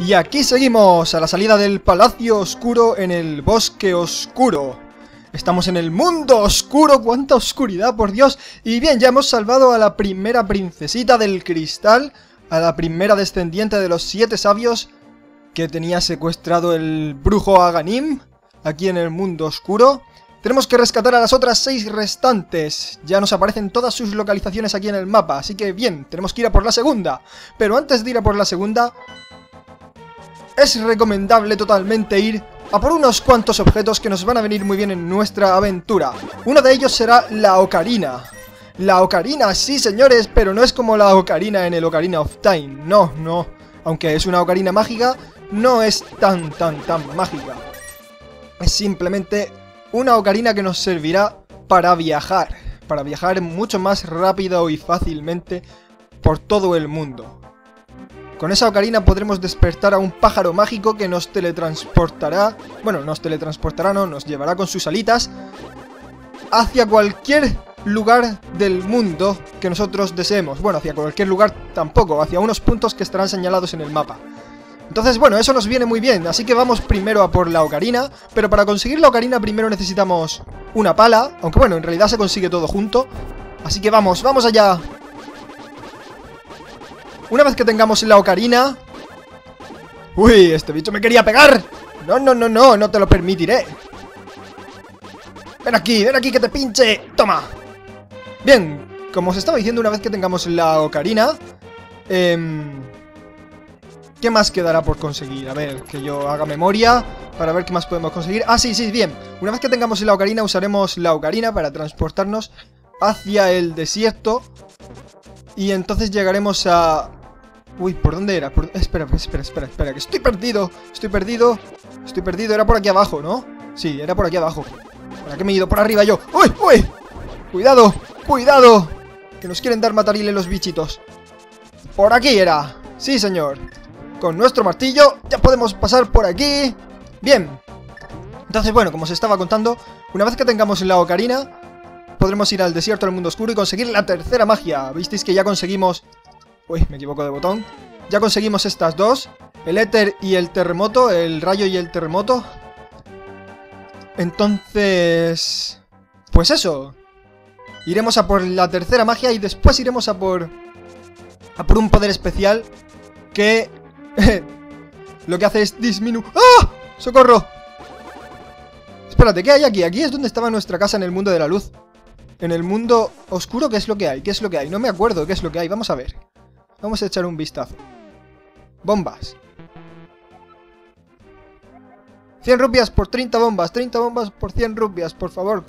Y aquí seguimos, a la salida del Palacio Oscuro en el Bosque Oscuro. Estamos en el Mundo Oscuro, cuánta oscuridad, por Dios. Y bien, ya hemos salvado a la primera princesita del cristal, a la primera descendiente de los 7 sabios que tenía secuestrado el brujo Aganim, aquí en el Mundo Oscuro. Tenemos que rescatar a las otras 6 restantes. Ya nos aparecen todas sus localizaciones aquí en el mapa, así que bien, tenemos que ir a por la segunda. Pero antes de ir a por la segunda, es recomendable totalmente ir a por unos cuantos objetos que nos van a venir muy bien en nuestra aventura. Uno de ellos será la ocarina. La ocarina, sí señores, pero no es como la ocarina en el Ocarina of Time. No, no. Aunque es una ocarina mágica, no es tan mágica. Es simplemente una ocarina que nos servirá para viajar. Para viajar mucho más rápido y fácilmente por todo el mundo. Con esa ocarina podremos despertar a un pájaro mágico que nos teletransportará, nos llevará con sus alitas hacia cualquier lugar del mundo que nosotros deseemos. Bueno, hacia cualquier lugar tampoco, hacia unos puntos que estarán señalados en el mapa. Entonces, bueno, eso nos viene muy bien, así que vamos primero a por la ocarina, pero para conseguir la ocarina primero necesitamos una pala, aunque bueno, en realidad se consigue todo junto, así que vamos, vamos allá. Una vez que tengamos la ocarina... ¡Uy! ¡Este bicho me quería pegar! ¡No, no, no, no! ¡No te lo permitiré! Ven aquí que te pinche! ¡Toma! Bien, como os estaba diciendo, una vez que tengamos la ocarina... ¿qué más quedará por conseguir? A ver, que yo haga memoria para ver qué más podemos conseguir. Ah, sí, sí, bien. Una vez que tengamos la ocarina, usaremos la ocarina para transportarnos hacia el desierto... Y entonces llegaremos a... Uy, ¿por dónde era? Espera, que estoy perdido, era por aquí abajo, ¿no? Sí, era por aquí abajo. ¿Para qué me he ido? Por arriba yo. ¡Uy, uy! ¡Cuidado, cuidado! Que nos quieren dar matariles los bichitos. Por aquí era. Sí, señor. Con nuestro martillo ya podemos pasar por aquí. Bien. Entonces, bueno, como os estaba contando, una vez que tengamos la ocarina... podremos ir al desierto del mundo oscuro y conseguir la tercera magia. Visteis que ya conseguimos... Uy, me equivoco de botón. Ya conseguimos estas dos. El éter y el terremoto. El rayo y el terremoto. Entonces... pues eso. Iremos a por la tercera magia y después iremos a por... a por un poder especial que... lo que hace es disminuir... ¡Ah! ¡Socorro! Espérate, ¿qué hay aquí? Aquí es donde estaba nuestra casa en el mundo de la luz. En el mundo oscuro, ¿qué es lo que hay? ¿Qué es lo que hay? No me acuerdo qué es lo que hay. Vamos a ver. Vamos a echar un vistazo. Bombas. 100 rupias por 30 bombas. 30 bombas por 100 rupias. Por favor,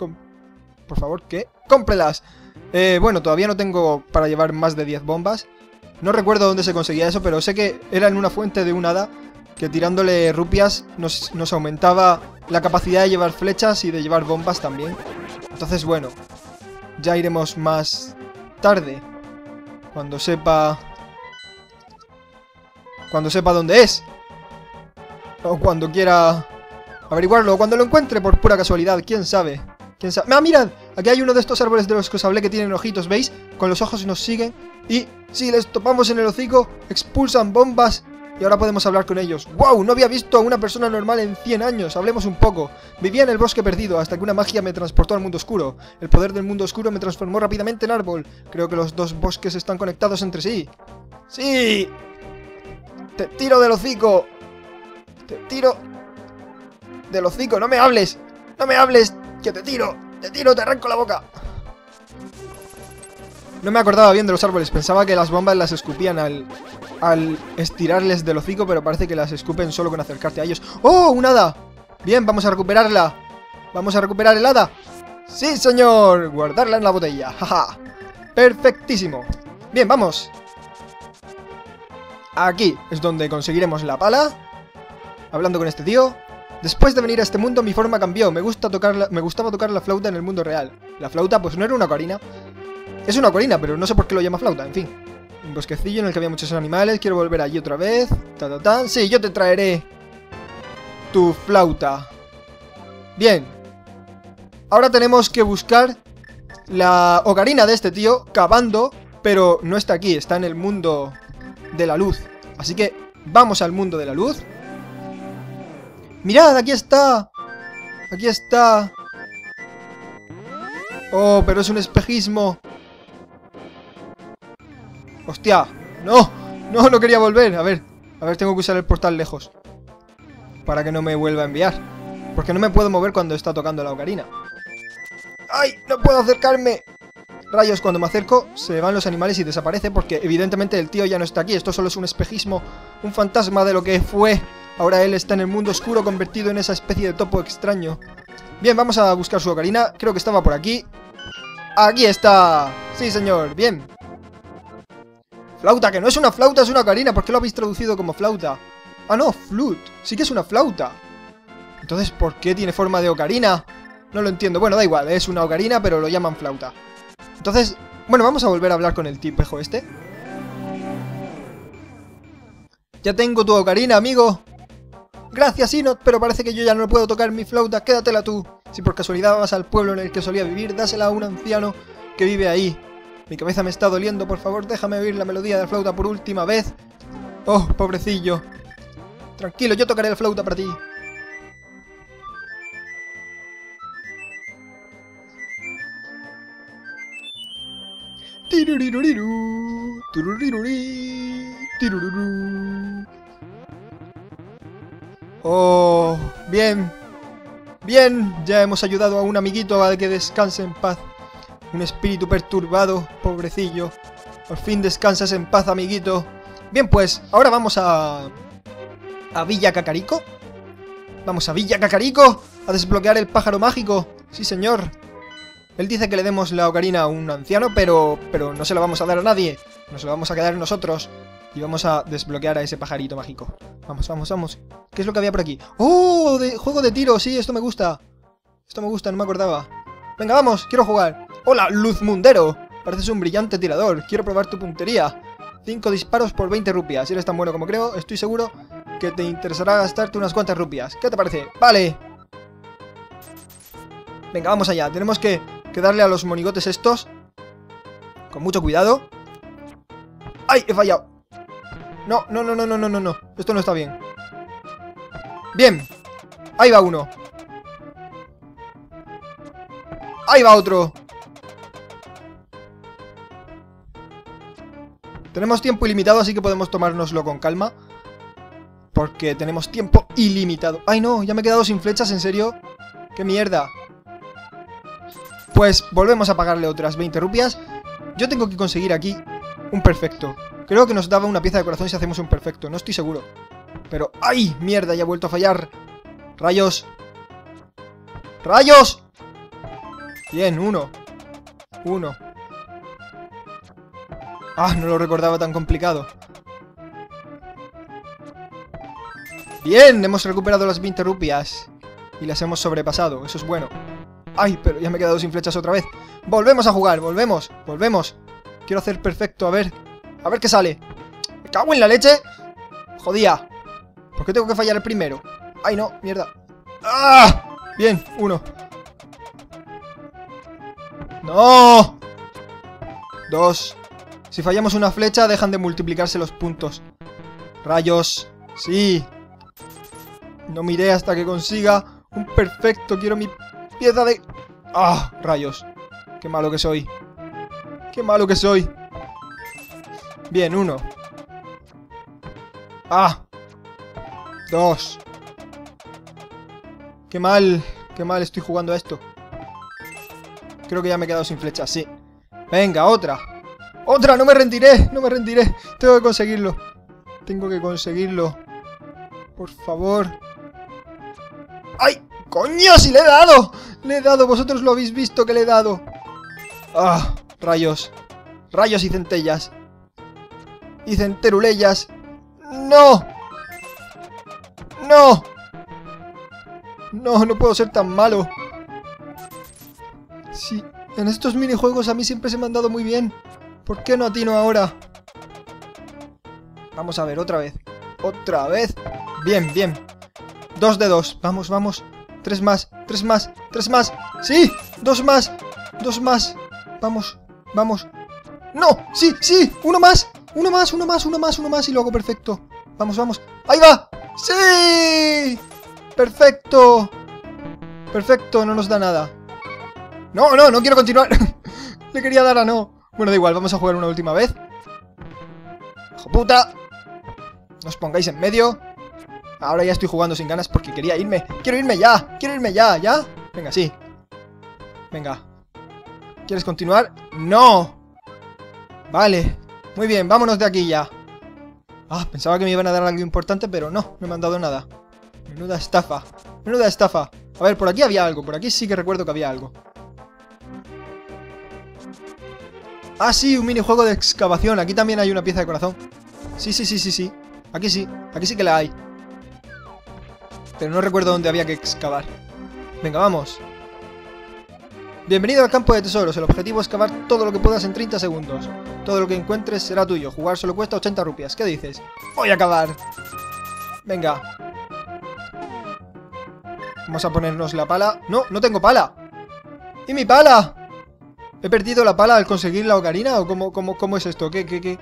por favor, ¿qué? ¡Cómprelas! Bueno, todavía no tengo para llevar más de 10 bombas. No recuerdo dónde se conseguía eso, pero sé que era en una fuente de un hada que tirándole rupias nos aumentaba la capacidad de llevar flechas y de llevar bombas también. Entonces, bueno... ya iremos más tarde, cuando sepa dónde es, o cuando quiera averiguarlo, o cuando lo encuentre por pura casualidad, quién sabe. ¡Ah, mirad! Aquí hay uno de estos árboles de los que os hablé que tienen ojitos, ¿veis? Con los ojos nos siguen, y si les topamos en el hocico, expulsan bombas, y ahora podemos hablar con ellos. ¡Wow! No había visto a una persona normal en 100 años. Hablemos un poco. Vivía en el bosque perdido hasta que una magia me transportó al mundo oscuro. El poder del mundo oscuro me transformó rápidamente en árbol. Creo que los dos bosques están conectados entre sí. ¡Sí! ¡Te tiro del hocico! ¡Te tiro del hocico! ¡No me hables! ¡No me hables! ¡Que te tiro! ¡Te tiro! ¡Te arranco la boca! No me acordaba bien de los árboles, pensaba que las bombas las escupían al estirarles del hocico, pero parece que las escupen solo con acercarte a ellos. ¡Oh, un hada! Bien, vamos a recuperarla. Vamos a recuperar el hada. ¡Sí, señor! Guardarla en la botella. ¡Jaja! ¡Perfectísimo! Bien, vamos. Aquí es donde conseguiremos la pala. Hablando con este tío. Después de venir a este mundo mi forma cambió. Me gustaba tocar la flauta en el mundo real. La flauta pues no era una ocarina. Es una ocarina, pero no sé por qué lo llama flauta, en fin. Un bosquecillo en el que había muchos animales, quiero volver allí otra vez. Sí, yo te traeré tu flauta. Bien. Ahora tenemos que buscar la ocarina de este tío, cavando, pero no está aquí, está en el mundo de la luz. Así que Vamos al mundo de la luz. ¡Mirad! ¡Aquí está! ¡Aquí está! ¡Oh, pero es un espejismo! ¡Hostia! ¡No! ¡No, no quería volver! A ver, tengo que usar el portal lejos. Para que no me vuelva a enviar. Porque no me puedo mover cuando está tocando la ocarina. ¡Ay! ¡No puedo acercarme! Rayos, cuando me acerco, se van los animales y desaparece. Porque evidentemente el tío ya no está aquí. Esto solo es un espejismo. Un fantasma de lo que fue. Ahora él está en el mundo oscuro convertido en esa especie de topo extraño. Bien, vamos a buscar su ocarina. Creo que estaba por aquí. ¡Aquí está! ¡Sí, señor! ¡Bien! Flauta, que no es una flauta, es una ocarina. ¿Por qué lo habéis traducido como flauta? Ah, no, flute. Sí que es una flauta. Entonces, ¿por qué tiene forma de ocarina? No lo entiendo. Bueno, da igual, es una ocarina, pero lo llaman flauta. Entonces, bueno, vamos a volver a hablar con el tipejo este. Ya tengo tu ocarina, amigo. Gracias, Inot, pero parece que yo ya no puedo tocar mi flauta. Quédatela tú. Si por casualidad vas al pueblo en el que solía vivir, dásela a un anciano que vive ahí. Mi cabeza me está doliendo, por favor, déjame oír la melodía de la flauta por última vez. Oh, pobrecillo. Tranquilo, yo tocaré la flauta para ti. Tiruriruriru, tururirurí, tirururú. Oh, bien. Bien, ya hemos ayudado a un amiguito a que descanse en paz. Un espíritu perturbado, pobrecillo. Por fin descansas en paz, amiguito. Bien, pues, ahora vamos a Villa Kakariko. Vamos a Villa Kakariko a desbloquear el pájaro mágico. Sí, señor. Él dice que le demos la ocarina a un anciano, pero no se la vamos a dar a nadie. Nos la vamos a quedar nosotros. Y vamos a desbloquear a ese pajarito mágico. Vamos, vamos, vamos. ¿Qué es lo que había por aquí? ¡Oh! Juego de tiro, sí, esto me gusta. Esto me gusta, no me acordaba. Venga, vamos, quiero jugar. ¡Hola, Luzmundero! Pareces un brillante tirador, quiero probar tu puntería. 5 disparos por 20 rupias. Si eres tan bueno como creo, estoy seguro que te interesará gastarte unas cuantas rupias. ¿Qué te parece? ¡Vale! Venga, vamos allá. Tenemos que darle a los monigotes estos. Con mucho cuidado. ¡Ay! He fallado. No, no, no, no, no, no, no, no. Esto no está bien. ¡Bien! Ahí va uno. Ahí va otro. Tenemos tiempo ilimitado, así que podemos tomárnoslo con calma. Porque tenemos tiempo ilimitado. ¡Ay, no! Ya me he quedado sin flechas, ¿en serio? ¡Qué mierda! Pues volvemos a pagarle otras 20 rupias. Yo tengo que conseguir aquí un perfecto. Creo que nos daba una pieza de corazón si hacemos un perfecto. No estoy seguro. Pero... ¡ay! ¡Mierda! Ya he vuelto a fallar. ¡Rayos! ¡Rayos! Bien, uno. Uno. Ah, no lo recordaba tan complicado. Bien, hemos recuperado las 20 rupias. Y las hemos sobrepasado, eso es bueno. Ay, pero ya me he quedado sin flechas otra vez. Volvemos a jugar, volvemos, volvemos. Quiero hacer perfecto, a ver qué sale. ¡Me cago en la leche! Jodía. ¿Por qué tengo que fallar el primero? Ay, no, mierda. ¡Ah! Bien, uno. ¡No! Dos. Si fallamos una flecha, dejan de multiplicarse los puntos. ¡Rayos! ¡Sí! No miré hasta que consiga un perfecto. Quiero mi pieza de... ¡Ah! ¡Rayos! ¡Qué malo que soy! ¡Qué malo que soy! Bien, uno. ¡Ah! Dos. ¡Qué mal! ¡Qué mal estoy jugando a esto! Creo que ya me he quedado sin flecha, sí. ¡Venga, otra! ¡Otra! ¡No me rendiré! ¡No me rendiré! Tengo que conseguirlo. Tengo que conseguirlo. Por favor. ¡Ay! ¡Coño! ¡Sí le he dado! ¡Le he dado! Vosotros lo habéis visto que le he dado. ¡Ah! ¡Rayos! ¡Rayos y centellas! ¡Y centeruleyas! ¡No! ¡No! ¡No! ¡No puedo ser tan malo! Sí, en estos minijuegos a mí siempre se me han dado muy bien. ¿Por qué no atino ahora? Vamos a ver, otra vez. Otra vez. Bien, bien. Dos de dos. Vamos, vamos. Tres más, tres más, tres más. ¡Sí! Dos más, dos más. Vamos, vamos. ¡No! ¡Sí, sí! ¡Uno más! ¡Uno más, uno más, uno más, uno más! Y lo hago perfecto. Vamos, vamos. ¡Ahí va! ¡Sí! ¡Perfecto! Perfecto, no nos da nada. ¡No, no! ¡No quiero continuar! Le quería dar a no. Bueno, da igual, vamos a jugar una última vez. ¡Hijo puta! No os pongáis en medio. Ahora ya estoy jugando sin ganas porque quería irme. ¡Quiero irme ya! ¡Quiero irme ya! ¿Ya? Venga, sí. Venga. ¿Quieres continuar? ¡No! Vale. Muy bien, vámonos de aquí ya. Ah, pensaba que me iban a dar algo importante, pero no, no me han dado nada. Menuda estafa. Menuda estafa. A ver, por aquí había algo. Por aquí sí que recuerdo que había algo. Ah, sí, un minijuego de excavación. Aquí también hay una pieza de corazón. Sí, sí, sí, sí, sí. Aquí sí. Aquí sí que la hay. Pero no recuerdo dónde había que excavar. Venga, vamos. Bienvenido al campo de tesoros. El objetivo es excavar todo lo que puedas en 30 segundos. Todo lo que encuentres será tuyo. Jugar solo cuesta 80 rupias. ¿Qué dices? ¡Voy a cavar! Venga. Vamos a ponernos la pala. ¡No! ¡No tengo pala! ¡Y mi pala! ¿He perdido la pala al conseguir la ocarina? ¿O cómo es esto? ¿Qué?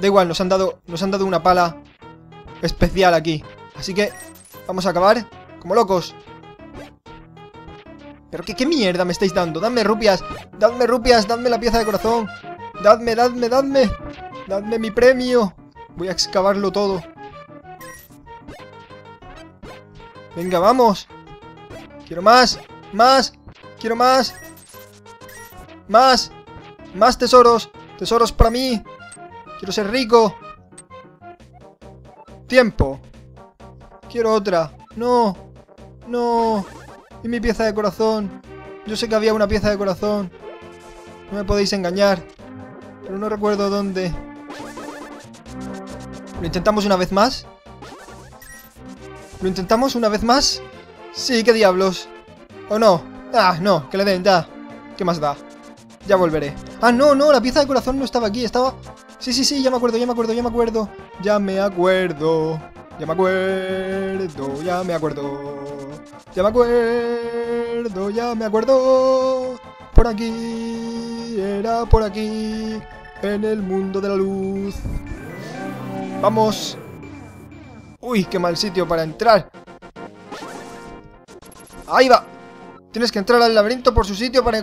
Da igual, nos han dado una pala especial aquí. Así que vamos a acabar como locos. ¿Pero qué mierda me estáis dando? ¡Dadme rupias! ¡Dadme rupias! ¡Dadme la pieza de corazón! ¡Dadme, dadme, dadme! ¡Dadme mi premio! Voy a excavarlo todo. Venga, vamos. Quiero más. Más. Quiero más. Más. Más tesoros. Tesoros para mí. Quiero ser rico. Tiempo. Quiero otra. No. No. Y mi pieza de corazón. Yo sé que había una pieza de corazón. No me podéis engañar. Pero no recuerdo dónde. ¿Lo intentamos una vez más? ¿Lo intentamos una vez más? Sí, qué diablos. ¿O no? Ah, no, que le den, da. ¿Qué más da? Ya volveré. Ah, no, no, la pieza de corazón no estaba aquí, estaba... Sí, sí, sí, ya me acuerdo. Por aquí, era por aquí, en el mundo de la luz. Vamos. Uy, qué mal sitio para entrar. Ahí va. Tienes que entrar al laberinto por su sitio para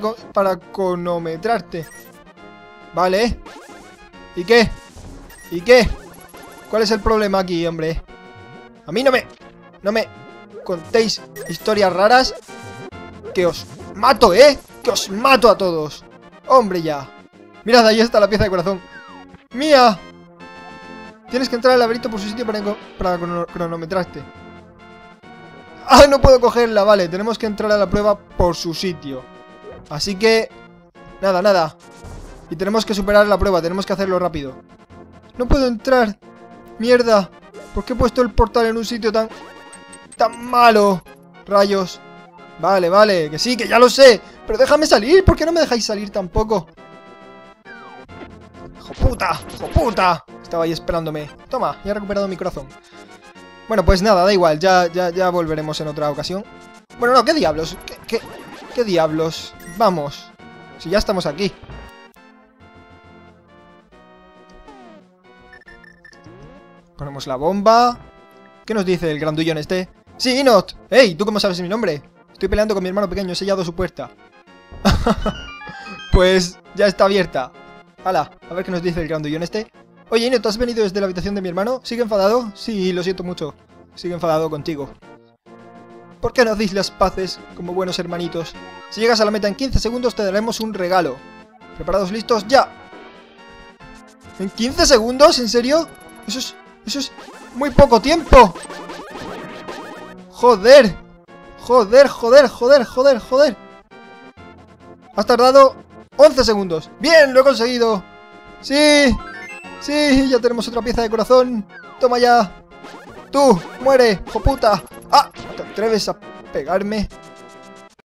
cronometrarte. Vale. ¿Y qué? ¿Y qué? ¿Cuál es el problema aquí, hombre? A mí no me contéis historias raras. Que os mato, ¿eh? Que os mato a todos. Hombre, ya. Mirad, ahí está la pieza de corazón. ¡Mía! Tienes que entrar al laberinto por su sitio para cronometrarte. ¡Ah, no puedo cogerla! Vale, tenemos que entrar a la prueba por su sitio. Así que... Nada, nada. Y tenemos que superar la prueba, tenemos que hacerlo rápido. ¡No puedo entrar! ¡Mierda! ¿Por qué he puesto el portal en un sitio tan... tan malo? ¡Rayos! Vale, vale, que sí, que ya lo sé. Pero déjame salir, ¿por qué no me dejáis salir tampoco? ¡Joputa! ¡Joputa! Estaba ahí esperándome. Toma, ya he recuperado mi corazón. Bueno, pues nada, da igual. Ya volveremos en otra ocasión. Bueno, no, ¿qué diablos? ¿Qué diablos? Vamos. Si ya estamos aquí. Ponemos la bomba. ¿Qué nos dice el grandullón este? ¡Sí, Inot! ¡Ey! ¿Tú cómo sabes mi nombre? Estoy peleando con mi hermano pequeño. He sellado su puerta. Pues ya está abierta. Hala, a ver qué nos dice el grandullón este. Oye, Inot, ¿has venido desde la habitación de mi hermano? ¿Sigue enfadado? Sí, lo siento mucho. Sigue enfadado contigo. ¿Por qué no hacéis las paces como buenos hermanitos? Si llegas a la meta en 15 segundos te daremos un regalo. ¿Preparados, listos? ¡Ya! ¿En 15 segundos? ¿En serio? Eso es muy poco tiempo. ¡Joder! ¡Joder! Has tardado 11 segundos. ¡Bien! ¡Lo he conseguido! ¡Sí! ¡Sí! ¡Ya tenemos otra pieza de corazón! ¡Toma ya! ¡Tú! ¡Muere! ¡Hijo puta! ¡Ah! ¿Te atreves a pegarme?